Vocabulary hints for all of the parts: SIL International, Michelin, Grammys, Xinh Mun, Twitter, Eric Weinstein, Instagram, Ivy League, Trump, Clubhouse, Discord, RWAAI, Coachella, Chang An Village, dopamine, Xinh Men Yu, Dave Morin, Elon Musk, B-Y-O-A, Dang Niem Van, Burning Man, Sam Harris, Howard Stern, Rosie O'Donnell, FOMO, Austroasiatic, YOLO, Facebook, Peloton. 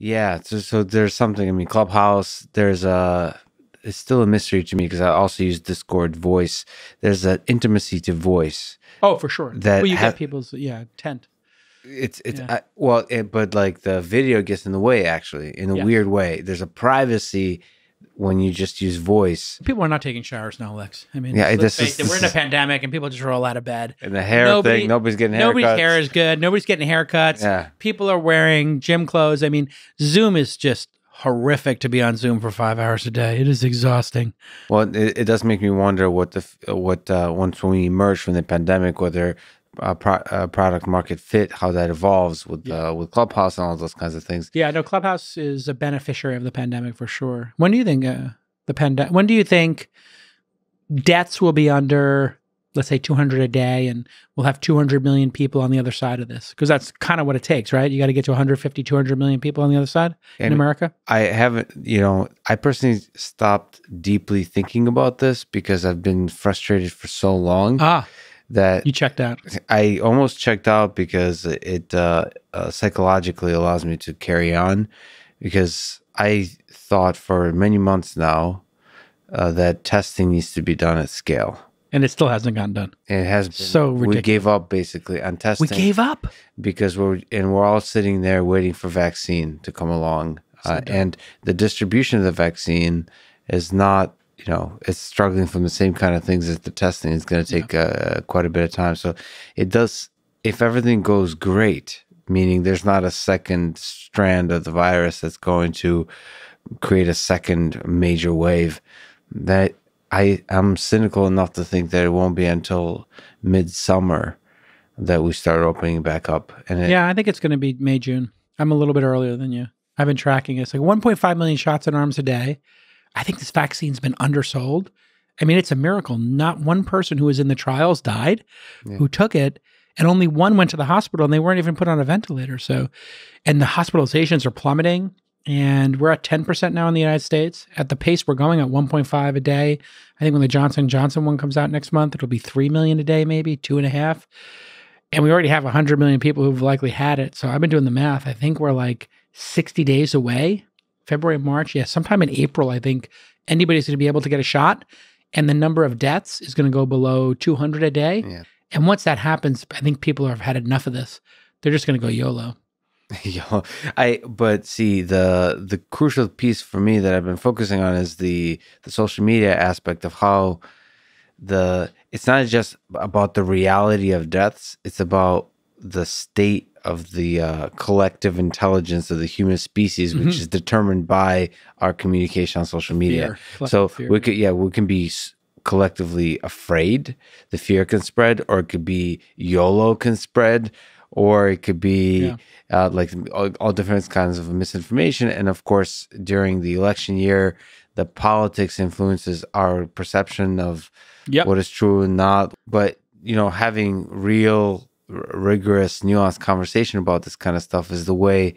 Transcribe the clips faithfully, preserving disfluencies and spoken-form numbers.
Yeah, so, so there's something, I mean, Clubhouse, there's a, it's still a mystery to me because I also use Discord voice. There's an intimacy to voice. Oh, for sure. That well, you get people's, yeah, intent. It's, it's, yeah. I, well, it, but like the video gets in the way, actually, in a yeah. weird way. There's a privacy when you just use voice. People are not taking showers now, Lex. I mean, yeah, this is, we're in a pandemic and people just roll out of bed. And the hair Nobody, thing, nobody's getting haircuts. Nobody's hair is good. Nobody's getting haircuts. Yeah. People are wearing gym clothes. I mean, Zoom is just horrific to be on Zoom for five hours a day. It is exhausting. Well, it, it does make me wonder what the, what uh, once we emerge from the pandemic, whether Uh, pro uh, product market fit, how that evolves with yeah. uh, with Clubhouse and all those kinds of things. Yeah, no, Clubhouse is a beneficiary of the pandemic for sure. When do you think uh, the pandemic? When do you think deaths will be under, let's say, two hundred a day, and we'll have two hundred million people on the other side of this? Because that's kind of what it takes, right? You got to get to one hundred fifty, two hundred million people on the other side and in America. I haven't, you know, I personally stopped deeply thinking about this because I've been frustrated for so long. Ah. That you checked out. I almost checked out because it uh, uh, psychologically allows me to carry on, because I thought for many months now uh, that testing needs to be done at scale. And it still hasn't gotten done. It has been. So ridiculous. We gave up basically on testing. We gave up? Because we're, and we're all sitting there waiting for vaccine to come along. So uh, and the distribution of the vaccine is not, you know, it's struggling from the same kind of things as the testing. It's going to take yeah. uh, quite a bit of time. So it does, if everything goes great, meaning there's not a second strand of the virus that's going to create a second major wave, that I, I'm cynical enough to think that it won't be until midsummer that we start opening back up. And it, yeah, I think it's going to be May, June. I'm a little bit earlier than you. I've been tracking it. It's like one point five million shots in arms a day. I think this vaccine's been undersold. I mean, it's a miracle. Not one person who was in the trials died yeah. who took it, and only one went to the hospital, and they weren't even put on a ventilator. So, and the hospitalizations are plummeting, and we're at ten percent now in the United States. At the pace we're going, at one point five a day. I think when the Johnson and Johnson one comes out next month, it'll be three million a day, maybe two and a half. And we already have one hundred million people who've likely had it. So I've been doing the math. I think we're like sixty days away. February, March, yeah, sometime in April, I think anybody's going to be able to get a shot, and the number of deaths is going to go below two hundred a day. Yeah. And once that happens, I think people have had enough of this. They're just going to go YOLO. Yo, I but see, the the crucial piece for me that I've been focusing on is the the social media aspect of how the it's not just about the reality of deaths; it's about the state of the uh, collective intelligence of the human species, which mm-hmm. is determined by our communication on social media. Fear. So fear. we could, yeah, we can be collectively afraid. The fear can spread, or it could be YOLO can spread, or it could be yeah. uh, like all, all different kinds of misinformation. And of course, during the election year, the politics influences our perception of yep. what is true and not. But, you know, having real rigorous, nuanced conversation about this kind of stuff is the way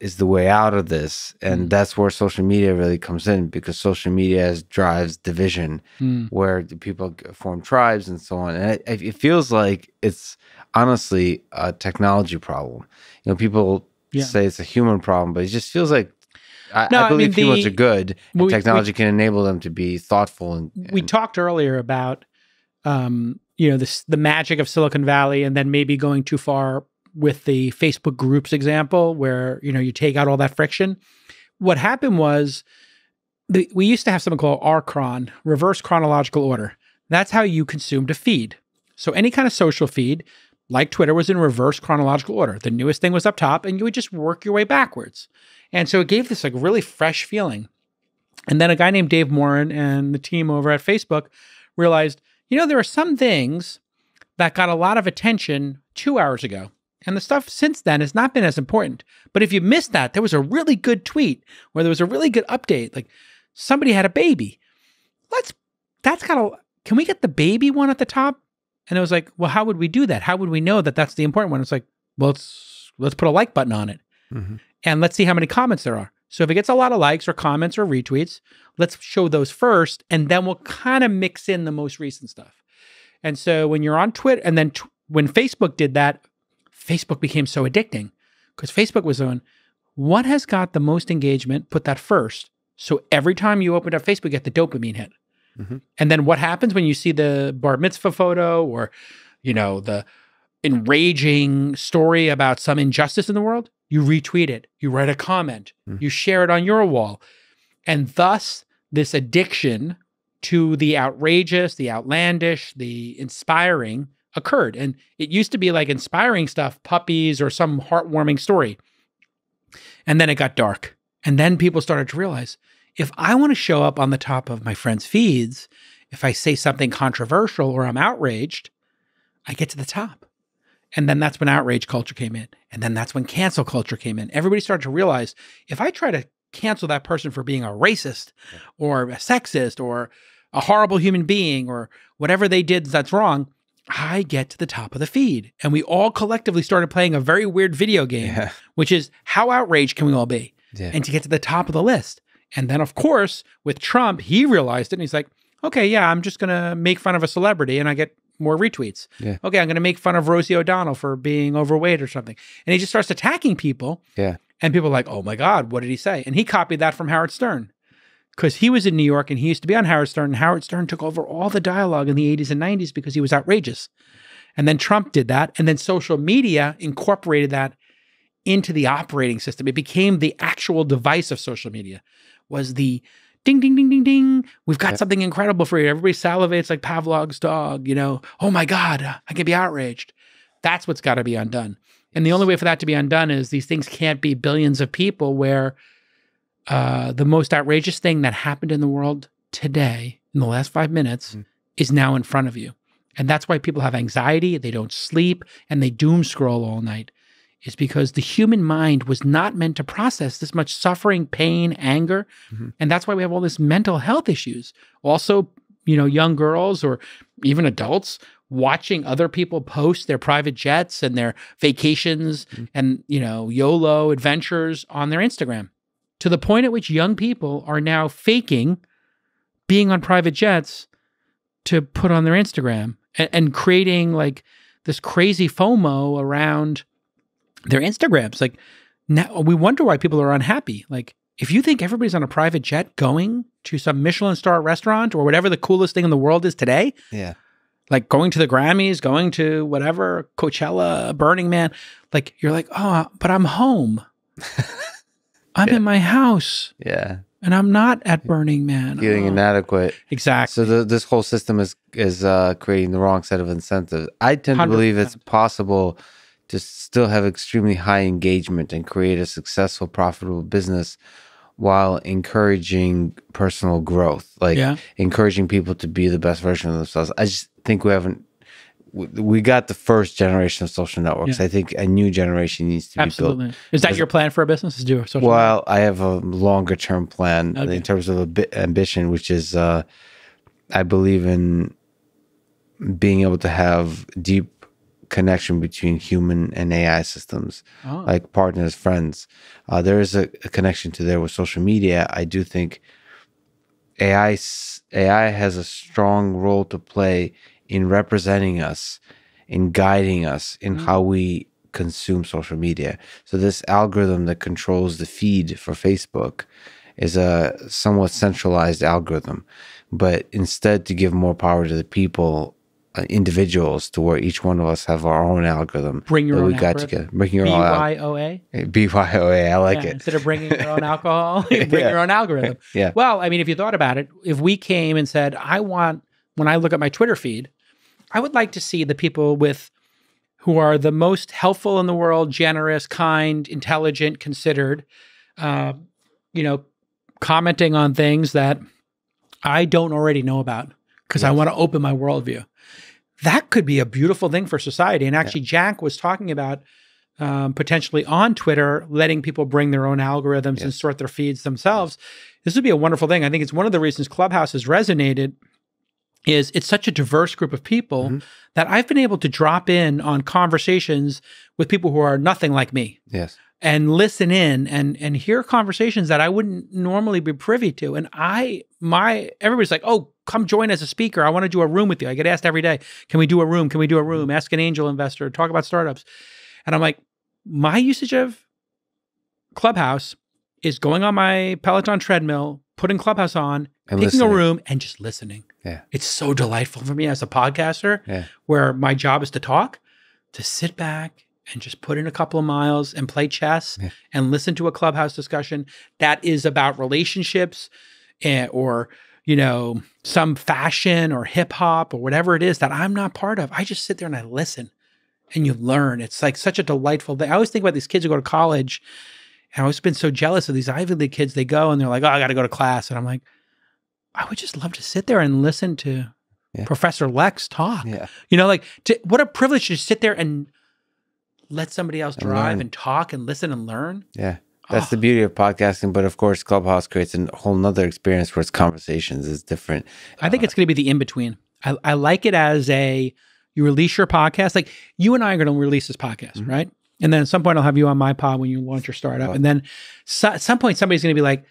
is the way out of this. And mm. that's where social media really comes in, because social media has, drives division mm. where the people form tribes and so on. And it, it feels like it's honestly a technology problem. You know, people yeah. say it's a human problem, but it just feels like I, no, I believe I mean, humans the, are good and we, technology we, can enable them to be thoughtful. And, and we talked earlier about um, you know, this, the magic of Silicon Valley, and then maybe going too far with the Facebook groups example where, you know, you take out all that friction. What happened was the, we used to have something called R cron, reverse chronological order. That's how you consumed a feed. So any kind of social feed, like Twitter, was in reverse chronological order. The newest thing was up top, and you would just work your way backwards. And so it gave this like really fresh feeling. And then a guy named Dave Morin and the team over at Facebook realized, you know, there are some things that got a lot of attention two hours ago, and the stuff since then has not been as important. But if you missed that, there was a really good tweet where there was a really good update, like somebody had a baby. Let's, that's got a, can we get the baby one at the top? And it was like, well, how would we do that? How would we know that that's the important one? It's like, well, let's, let's put a like button on it mm-hmm. and let's see how many comments there are. So if it gets a lot of likes or comments or retweets, let's show those first, and then we'll kind of mix in the most recent stuff. And so when you're on Twitter, and then tw when Facebook did that, Facebook became so addicting because Facebook was on, what has got the most engagement, put that first. So every time you open up Facebook, you get the dopamine hit. Mm-hmm. And then what happens when you see the bar mitzvah photo or, you know, the enraging story about some injustice in the world? You retweet it, you write a comment, mm-hmm. you share it on your wall. And thus this addiction to the outrageous, the outlandish, the inspiring occurred. And it used to be like inspiring stuff, puppies or some heartwarming story. And then it got dark. And then people started to realize, if I want to show up on the top of my friends' feeds, if I say something controversial or I'm outraged, I get to the top. And then that's when outrage culture came in. And then that's when cancel culture came in. Everybody started to realize, if I try to cancel that person for being a racist or a sexist or a horrible human being or whatever they did that's wrong, I get to the top of the feed. And we all collectively started playing a very weird video game, yeah. which is how outraged can we all be? Yeah. And to get to the top of the list. And then, of course, with Trump, he realized it and he's like, okay, yeah, I'm just going to make fun of a celebrity and I get more retweets. Yeah. Okay, I'm going to make fun of Rosie O'Donnell for being overweight or something. And he just starts attacking people. Yeah. And people are like, oh my God, what did he say? And he copied that from Howard Stern because he was in New York and he used to be on Howard Stern. And Howard Stern took over all the dialogue in the eighties and nineties because he was outrageous. And then Trump did that. And then social media incorporated that into the operating system. It became the actual device of social media, was the ding, ding, ding, ding, ding. We've got yeah. something incredible for you. Everybody salivates like Pavlov's dog, you know, oh my God, I can be outraged. That's what's got to be undone. And the only way for that to be undone is these things can't be billions of people where uh, the most outrageous thing that happened in the world today in the last five minutes mm. is now in front of you. And that's why people have anxiety, they don't sleep, and they doom scroll all night, is because the human mind was not meant to process this much suffering, pain, anger. Mm-hmm. And that's why we have all this mental health issues. Also, you know, young girls or even adults watching other people post their private jets and their vacations mm-hmm. and, you know, YOLO adventures on their Instagram, to the point at which young people are now faking being on private jets to put on their Instagram and, and creating like this crazy FOMO around their Instagrams. Like, now we wonder why people are unhappy. Like, if you think everybody's on a private jet going to some Michelin star restaurant or whatever the coolest thing in the world is today, yeah, like going to the Grammys, going to whatever, Coachella, Burning Man, like you're like, oh, but I'm home. I'm yeah. in my house. Yeah. And I'm not at Burning Man. Getting oh. inadequate. Exactly. So the, this whole system is, is uh, creating the wrong set of incentives. I tend one hundred percent. To believe it's possible to still have extremely high engagement and create a successful, profitable business while encouraging personal growth, like yeah. encouraging people to be the best version of themselves. I just think we haven't, we got the first generation of social networks. Yeah. I think a new generation needs to Absolutely. Be built. Is that your plan for a business? Is do a social well, network? I have a longer term plan okay. in terms of a bit ambition, which is uh, I believe in being able to have deep connection between human and A I systems, oh. like partners, friends. Uh, there is a, a connection to there with social media. I do think A I has a strong role to play in representing us, in guiding us in mm-hmm. how we consume social media. So this algorithm that controls the feed for Facebook is a somewhat centralized algorithm, but instead to give more power to the people, Uh, individuals, to where each one of us have our own algorithm. Bring your own alcohol. Bring your own B Y O A. B Y O A. I like yeah, it. Instead of bringing your own alcohol, you bring yeah. your own algorithm. Yeah. Well, I mean, if you thought about it, if we came and said, I want, when I look at my Twitter feed, I would like to see the people with, who are the most helpful in the world, generous, kind, intelligent, considered, uh, you know, commenting on things that I don't already know about, because yes. I want to open my worldview. That could be a beautiful thing for society. And actually, yeah. Jack was talking about um, potentially on Twitter, letting people bring their own algorithms yes. and sort their feeds themselves. Yes. This would be a wonderful thing. I think it's one of the reasons Clubhouse has resonated, is it's such a diverse group of people mm-hmm. that I've been able to drop in on conversations with people who are nothing like me. Yes. And listen in and and hear conversations that I wouldn't normally be privy to. And I, my, everybody's like, oh, come join as a speaker. I want to do a room with you. I get asked every day, can we do a room? Can we do a room? Ask an angel investor, talk about startups. And I'm like, my usage of Clubhouse is going on my Peloton treadmill, putting Clubhouse on, and picking listening. a room and just listening. Yeah. It's so delightful for me as a podcaster, yeah. where my job is to talk, to sit back and just put in a couple of miles and play chess yeah. and listen to a Clubhouse discussion that is about relationships and, or, you know, some fashion or hip hop or whatever it is that I'm not part of. I just sit there and I listen and you learn. It's like such a delightful thing. I always think about these kids who go to college, and I've always been so jealous of these Ivy League kids. They go and they're like, oh, I got to go to class. And I'm like, I would just love to sit there and listen to yeah. Professor Lex talk. Yeah. You know, like to, what a privilege to sit there and let somebody else drive and, and talk and listen and learn. Yeah. That's the beauty of podcasting, but of course, Clubhouse creates a whole nother experience where it's conversations is different. I think uh, it's going to be the in-between. I, I like it as a, you release your podcast, like you and I are going to release this podcast, mm-hmm. right? And then at some point I'll have you on my pod when you launch your startup. Oh. And then so, at some point somebody's going to be like,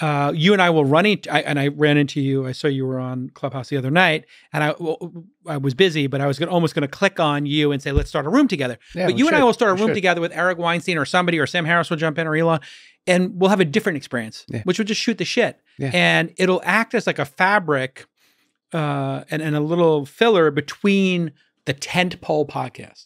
uh, you and I will run into, I, and I ran into you, I saw you were on Clubhouse the other night, and I well, I was busy, but I was gonna, almost going to click on you and say, let's start a room together. Yeah, but you should. and I will start a room should. together with Eric Weinstein or somebody, or Sam Harris will jump in, or Elon, and we'll have a different experience, yeah. which will just shoot the shit. Yeah. And it'll act as like a fabric uh, and, and a little filler between the tentpole podcasts.